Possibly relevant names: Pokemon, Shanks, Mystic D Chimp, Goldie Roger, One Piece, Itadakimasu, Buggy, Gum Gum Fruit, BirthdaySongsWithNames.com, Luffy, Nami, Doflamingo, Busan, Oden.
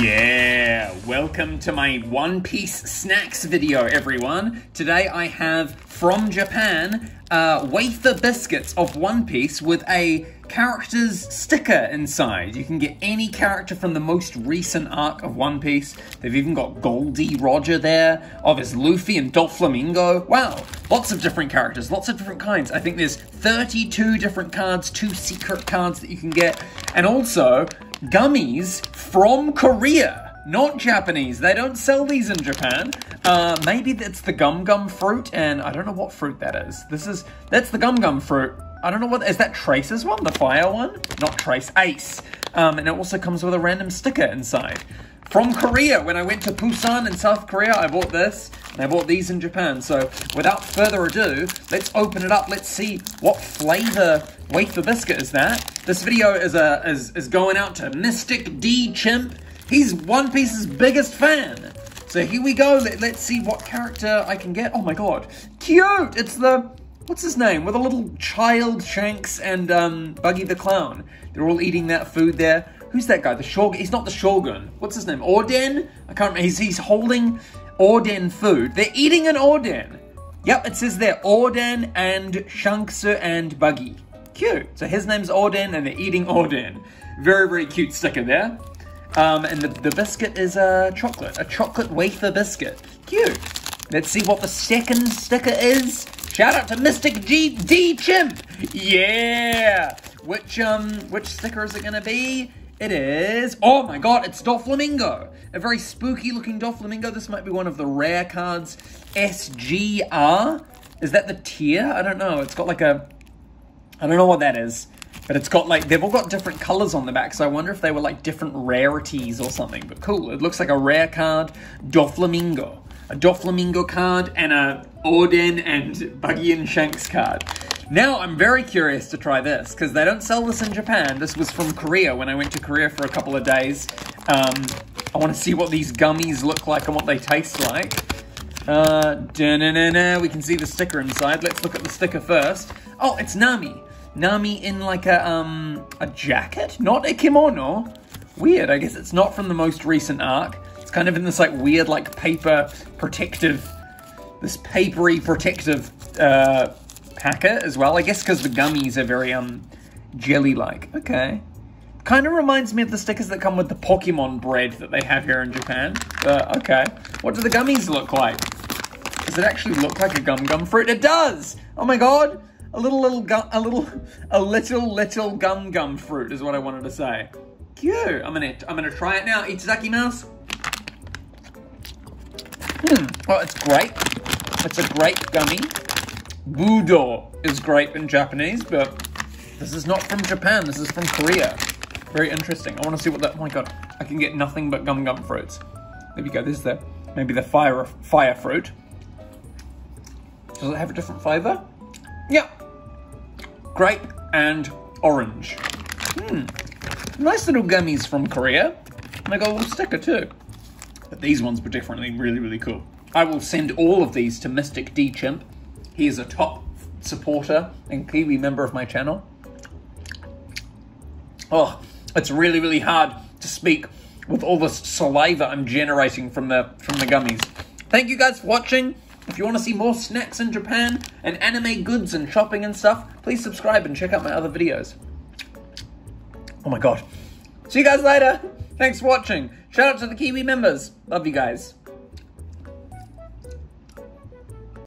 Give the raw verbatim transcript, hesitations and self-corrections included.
Yeah, welcome to my One Piece snacks video, everyone. Today I have, from Japan, uh, wafer biscuits of One Piece with a character's sticker inside. You can get any character from the most recent arc of One Piece. They've even got Goldie Roger there, obviously Luffy and Doflamingo. Wow, lots of different characters, lots of different kinds. I think there's thirty-two different cards, two secret cards that you can get, and also gummies from Korea, not Japanese. They don't sell these in Japan. Uh, maybe that's the Gum Gum Fruit, and I don't know what fruit that is. This is, that's the Gum Gum Fruit. I don't know what, is that Trace's one? The fire one? Not Trace, Ace. Um, and it also comes with a random sticker inside. From Korea, when I went to Busan in South Korea, I bought this, and I bought these in Japan. So without further ado, let's open it up. Let's see what flavor wafer biscuit is that. This video is a is, is going out to Mystic D Chimp. He's One Piece's biggest fan. So here we go. Let, let's see what character I can get. Oh my God, cute. It's the, what's his name? With a little child, Shanks, and um, Buggy the Clown. They're all eating that food there. Who's that guy? The Shogun? He's not the Shogun. What's his name? Oden? I can't remember. He's, he's holding Oden food. They're eating an Oden. Yep, it says there, Oden and Shanks and Buggy. Cute. So his name's Oden and they're eating Oden. Very, very cute sticker there. Um, and the, the biscuit is a uh, chocolate. A chocolate wafer biscuit. Cute. Let's see what the second sticker is. Shout out to Mystic G D Chimp. Yeah. Which, um, which sticker is it going to be? It is, oh my God, it's Doflamingo. A very spooky looking Doflamingo. This might be one of the rare cards. S G R, is that the tier? I don't know, it's got like a, I don't know what that is, but it's got like, they've all got different colors on the back, so I wonder if they were like different rarities or something, but cool. It looks like a rare card, Doflamingo. A Doflamingo card and a Oden and Buggy and Shanks card. Now I'm very curious to try this because they don't sell this in Japan. This was from Korea when I went to Korea for a couple of days. Um, I want to see what these gummies look like and what they taste like. Uh, da-na-na-na. We can see the sticker inside. Let's look at the sticker first. Oh, it's Nami. Nami in like a, um, a jacket, not a kimono. Weird, I guess it's not from the most recent arc. It's kind of in this like weird like paper protective, this papery protective, uh, packer as well, I guess because the gummies are very um jelly-like. Okay, kind of reminds me of the stickers that come with the Pokemon bread that they have here in Japan. Uh, okay, what do the gummies look like? Does it actually look like a Gum Gum Fruit? It does! Oh my God, a little little gum, a little a little little Gum Gum Fruit is what I wanted to say. Cute. I'm gonna I'm gonna try it now. Itadakimasu. Hmm. Oh, it's great. It's a great gummy. Budo is grape in Japanese, but this is not from Japan, this is from Korea. Very interesting. I want to see what that, oh my God, I can get nothing but Gum Gum Fruits. There we go, there's the, maybe the fire, fire fruit. Does it have a different flavor? Yeah. Grape and orange. Hmm. Nice little gummies from Korea. And I got a little sticker too. But these ones were definitely really, really cool. I will send all of these to Mystic D Chimp. He is a top supporter and Kiwi member of my channel. Oh, it's really, really hard to speak with all this saliva I'm generating from the from the gummies. Thank you guys for watching. If you want to see more snacks in Japan and anime goods and shopping and stuff, please subscribe and check out my other videos. Oh my God. See you guys later. Thanks for watching. Shout out to the Kiwi members. Love you guys.